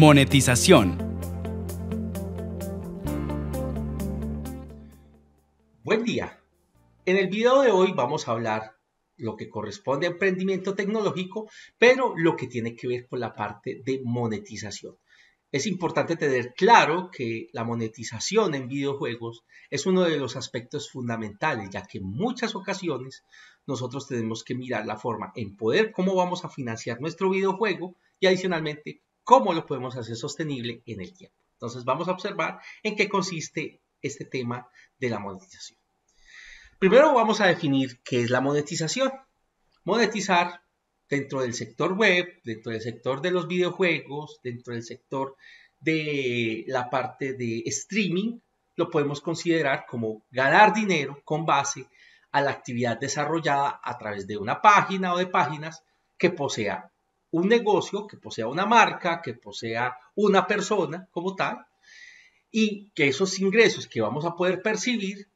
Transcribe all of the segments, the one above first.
Monetización. Buen día. En el video de hoy vamos a hablar lo que corresponde a emprendimiento tecnológico, pero lo que tiene que ver con la parte de monetización. Es importante tener claro que la monetización en videojuegos es uno de los aspectos fundamentales, ya que en muchas ocasiones nosotros tenemos que mirar la forma en poder cómo vamos a financiar nuestro videojuego y adicionalmente cómo lo podemos hacer sostenible en el tiempo. Entonces vamos a observar en qué consiste este tema de la monetización. Primero vamos a definir qué es la monetización. Monetizar dentro del sector web, dentro del sector de los videojuegos, dentro del sector de la parte de streaming, lo podemos considerar como ganar dinero con base a la actividad desarrollada a través de una página o de páginas que posea un negocio, que posea una marca, que posea una persona como tal, y que esos ingresos que vamos a poder percibir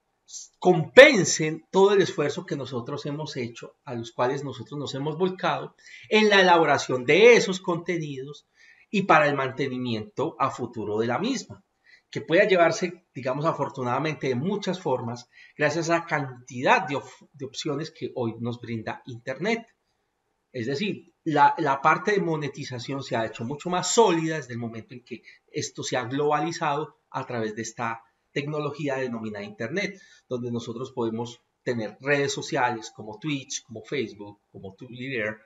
compensen todo el esfuerzo que nosotros hemos hecho, a los cuales nosotros nos hemos volcado en la elaboración de esos contenidos y para el mantenimiento a futuro de la misma, que pueda llevarse, digamos, afortunadamente de muchas formas gracias a la cantidad de opciones que hoy nos brinda Internet. Es decir, la parte de monetización se ha hecho mucho más sólida desde el momento en que esto se ha globalizado a través de esta tecnología denominada Internet, donde nosotros podemos tener redes sociales como Twitch, como Facebook, como Twitter,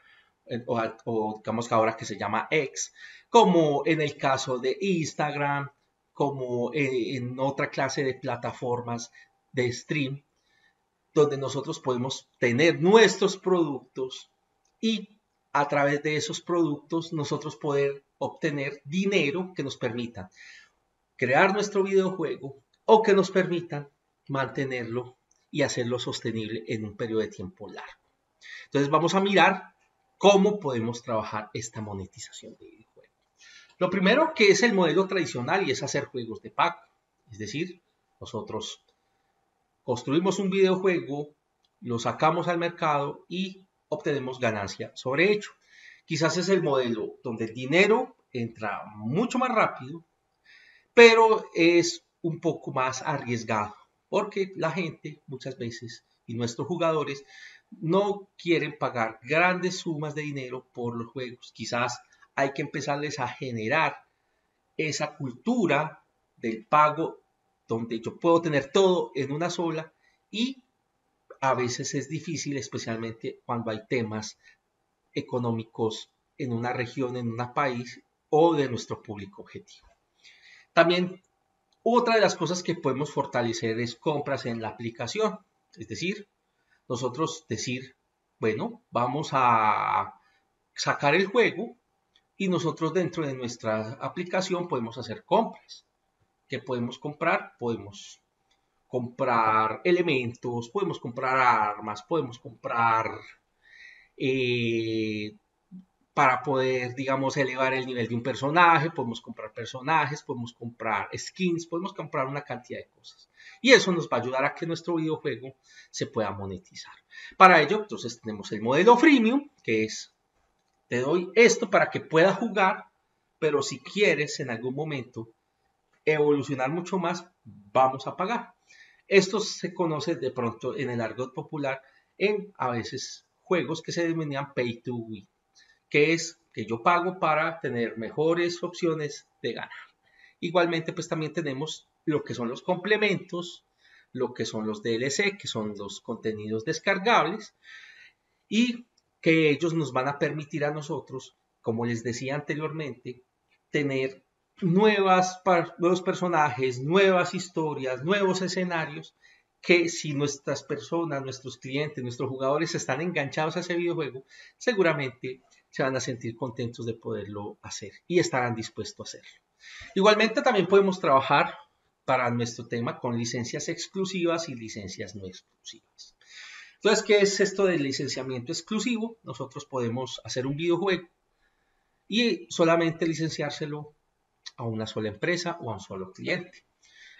o digamos que ahora que se llama X, como en el caso de Instagram, como en otra clase de plataformas de stream, donde nosotros podemos tener nuestros productos y a través de esos productos nosotros poder obtener dinero que nos permita crear nuestro videojuego, o que nos permitan mantenerlo y hacerlo sostenible en un periodo de tiempo largo. Entonces vamos a mirar cómo podemos trabajar esta monetización de videojuegos. Lo primero que es el modelo tradicional y es hacer juegos de pago. Es decir, nosotros construimos un videojuego, lo sacamos al mercado y obtenemos ganancia sobre ello. Quizás es el modelo donde el dinero entra mucho más rápido, pero es un poco más arriesgado, porque la gente muchas veces y nuestros jugadores no quieren pagar grandes sumas de dinero por los juegos. Quizás hay que empezarles a generar esa cultura del pago donde yo puedo tener todo en una sola, y a veces es difícil, especialmente cuando hay temas económicos en una región, en un país o de nuestro público objetivo. También otra de las cosas que podemos fortalecer es compras en la aplicación. Es decir, nosotros decir, bueno, vamos a sacar el juego y nosotros dentro de nuestra aplicación podemos hacer compras. ¿Qué podemos comprar? Podemos comprar elementos, podemos comprar armas, podemos comprar para poder, digamos, elevar el nivel de un personaje, podemos comprar personajes, podemos comprar skins, podemos comprar una cantidad de cosas. Y eso nos va a ayudar a que nuestro videojuego se pueda monetizar. Para ello, entonces, tenemos el modelo freemium, que es, te doy esto para que puedas jugar, pero si quieres en algún momento evolucionar mucho más, vamos a pagar. Esto se conoce de pronto en el argot popular en, a veces, juegos que se denominan pay to win, que es que yo pago para tener mejores opciones de ganar. Igualmente, pues también tenemos lo que son los complementos, lo que son los DLC, que son los contenidos descargables, y que ellos nos van a permitir a nosotros, como les decía anteriormente, tener nuevos personajes, nuevas historias, nuevos escenarios, que si nuestras personas, nuestros clientes, nuestros jugadores están enganchados a ese videojuego, seguramente se van a sentir contentos de poderlo hacer y estarán dispuestos a hacerlo. Igualmente también podemos trabajar para nuestro tema con licencias exclusivas y licencias no exclusivas. Entonces, ¿qué es esto del licenciamiento exclusivo? Nosotros podemos hacer un videojuego y solamente licenciárselo a una sola empresa o a un solo cliente.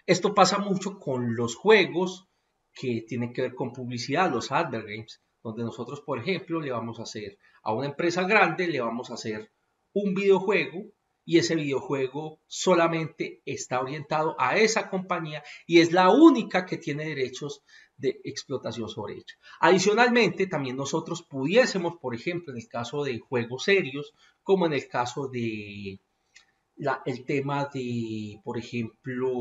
Esto pasa mucho con los juegos que tienen que ver con publicidad, los advergames, donde nosotros, por ejemplo, le vamos a hacer a una empresa grande, le vamos a hacer un videojuego y ese videojuego solamente está orientado a esa compañía y es la única que tiene derechos de explotación sobre ella. Adicionalmente, también nosotros pudiésemos, por ejemplo, en el caso de juegos serios, como en el caso de el tema de, por ejemplo,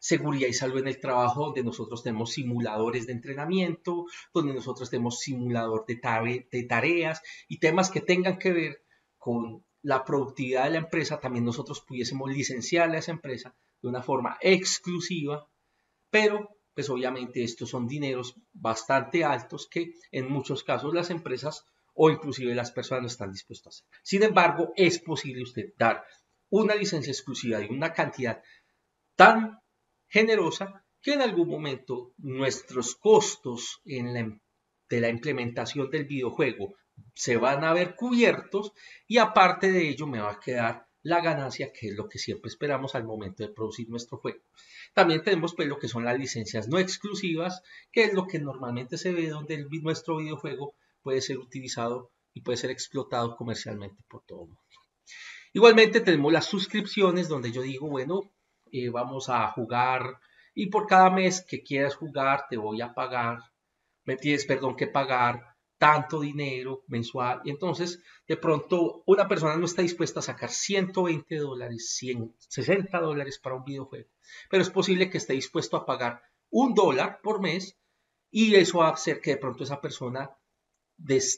seguridad y salud en el trabajo, donde nosotros tenemos simuladores de entrenamiento, donde nosotros tenemos simulador de tareas y temas que tengan que ver con la productividad de la empresa, también nosotros pudiésemos licenciarle a esa empresa de una forma exclusiva, pero pues obviamente estos son dineros bastante altos que en muchos casos las empresas o inclusive las personas no están dispuestas a hacer. Sin embargo, es posible usted dar una licencia exclusiva de una cantidad tan generosa que en algún momento nuestros costos de la implementación del videojuego se van a ver cubiertos y aparte de ello me va a quedar la ganancia, que es lo que siempre esperamos al momento de producir nuestro juego. También tenemos pues lo que son las licencias no exclusivas, que es lo que normalmente se ve donde nuestro videojuego puede ser utilizado y puede ser explotado comercialmente por todo el mundo. Igualmente tenemos las suscripciones, donde yo digo, bueno, vamos a jugar y por cada mes que quieras jugar te voy a pagar, me tienes, perdón, que pagar tanto dinero mensual. Y entonces, de pronto, una persona no está dispuesta a sacar $120, $160 para un videojuego, pero es posible que esté dispuesto a pagar $1 por mes y eso va a hacer que de pronto esa persona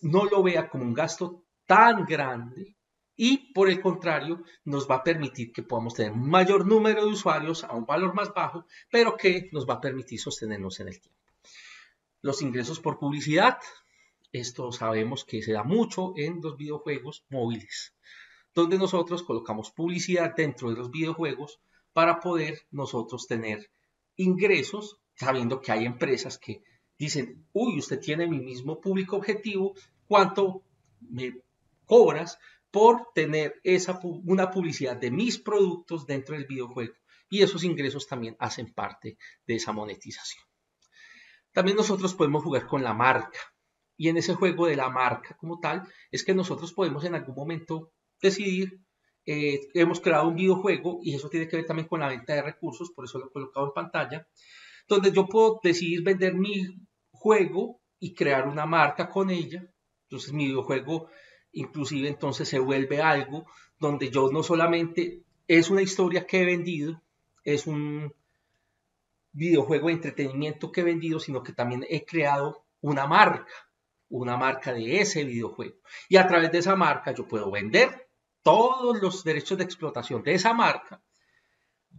no lo vea como un gasto tan grande y, por el contrario, nos va a permitir que podamos tener un mayor número de usuarios a un valor más bajo, pero que nos va a permitir sostenernos en el tiempo. Los ingresos por publicidad. Esto sabemos que se da mucho en los videojuegos móviles, donde nosotros colocamos publicidad dentro de los videojuegos para poder nosotros tener ingresos, sabiendo que hay empresas que dicen, uy, usted tiene mi mismo público objetivo, ¿cuánto me cobras por tener una publicidad de mis productos dentro del videojuego? Y esos ingresos también hacen parte de esa monetización. También nosotros podemos jugar con la marca. Y en ese juego de la marca como tal, es que nosotros podemos en algún momento decidir, hemos creado un videojuego y eso tiene que ver también con la venta de recursos, por eso lo he colocado en pantalla, donde yo puedo decidir vender mi juego y crear una marca con ella. Entonces mi videojuego inclusive entonces se vuelve algo donde yo no solamente es una historia que he vendido, es un videojuego de entretenimiento que he vendido, sino que también he creado una marca de ese videojuego. Y a través de esa marca yo puedo vender todos los derechos de explotación de esa marca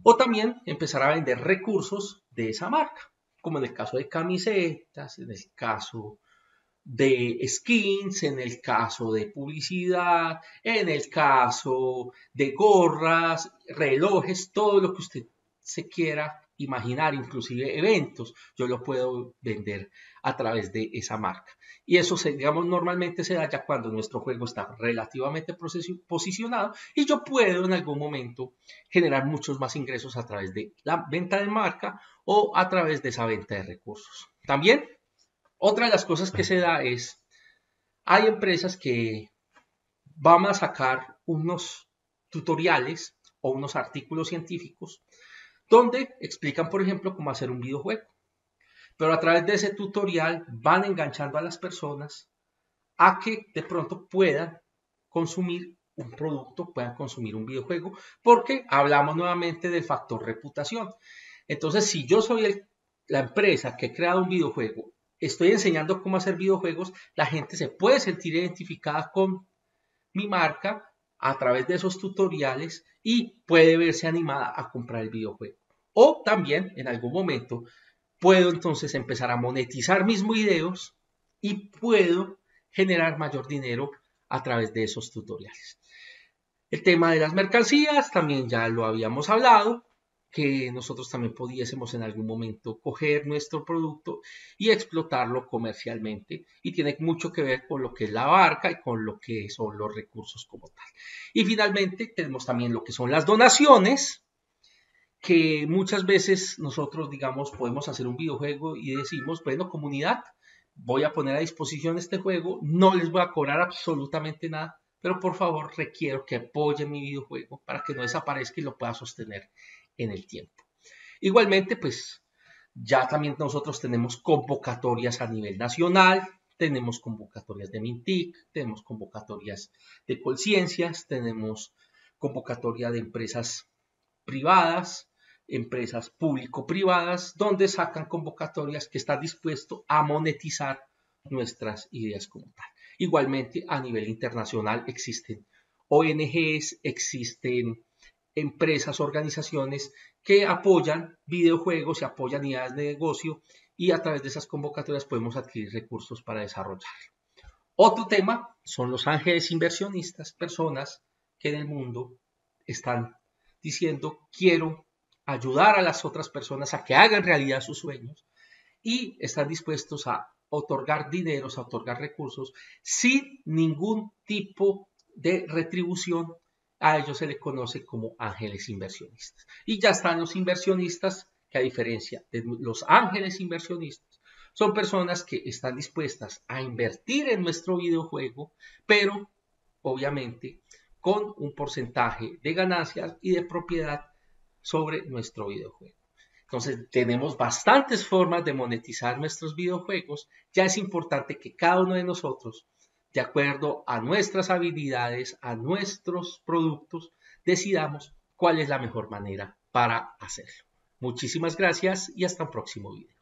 o también empezar a vender recursos de esa marca, como en el caso de camisetas, en el caso de skins, en el caso de publicidad, en el caso de gorras, relojes, todo lo que usted se quiera imaginar, inclusive eventos, yo lo puedo vender a través de esa marca. Y eso, digamos, normalmente se da ya cuando nuestro juego está relativamente posicionado y yo puedo en algún momento generar muchos más ingresos a través de la venta de marca o a través de esa venta de recursos. También, otra de las cosas que se da es, hay empresas que van a sacar unos tutoriales o unos artículos científicos donde explican, por ejemplo, cómo hacer un videojuego. Pero a través de ese tutorial van enganchando a las personas a que de pronto puedan consumir un producto, puedan consumir un videojuego, porque hablamos nuevamente del factor reputación. Entonces, si yo soy la empresa que ha creado un videojuego, estoy enseñando cómo hacer videojuegos, la gente se puede sentir identificada con mi marca a través de esos tutoriales y puede verse animada a comprar el videojuego. O también, en algún momento, puedo entonces empezar a monetizar mis videos y puedo generar mayor dinero a través de esos tutoriales. El tema de las mercancías, también ya lo habíamos hablado, que nosotros también pudiésemos en algún momento coger nuestro producto y explotarlo comercialmente. Y tiene mucho que ver con lo que es la barca y con lo que son los recursos como tal. Y finalmente tenemos también lo que son las donaciones, que muchas veces nosotros, digamos, podemos hacer un videojuego y decimos, bueno, comunidad, voy a poner a disposición este juego, no les voy a cobrar absolutamente nada, pero por favor requiero que apoyen mi videojuego para que no desaparezca y lo pueda sostener en el tiempo. Igualmente, pues ya también nosotros tenemos convocatorias a nivel nacional, tenemos convocatorias de Mintic, tenemos convocatorias de Colciencias, tenemos convocatoria de empresas privadas, empresas público-privadas, donde sacan convocatorias que están dispuestos a monetizar nuestras ideas como tal. Igualmente, a nivel internacional existen ONGs, existen empresas, organizaciones que apoyan videojuegos y apoyan ideas de negocio, y a través de esas convocatorias podemos adquirir recursos para desarrollarlo. Otro tema son los ángeles inversionistas, personas que en el mundo están diciendo quiero ayudar a las otras personas a que hagan realidad sus sueños y están dispuestos a otorgar dineros, a otorgar recursos sin ningún tipo de retribución. A ellos se les conoce como ángeles inversionistas. Y ya están los inversionistas, que a diferencia de los ángeles inversionistas, son personas que están dispuestas a invertir en nuestro videojuego, pero obviamente con un porcentaje de ganancias y de propiedad sobre nuestro videojuego. Entonces tenemos bastantes formas de monetizar nuestros videojuegos. Ya es importante que cada uno de nosotros, de acuerdo a nuestras habilidades, a nuestros productos, decidamos cuál es la mejor manera para hacerlo. Muchísimas gracias y hasta un próximo video.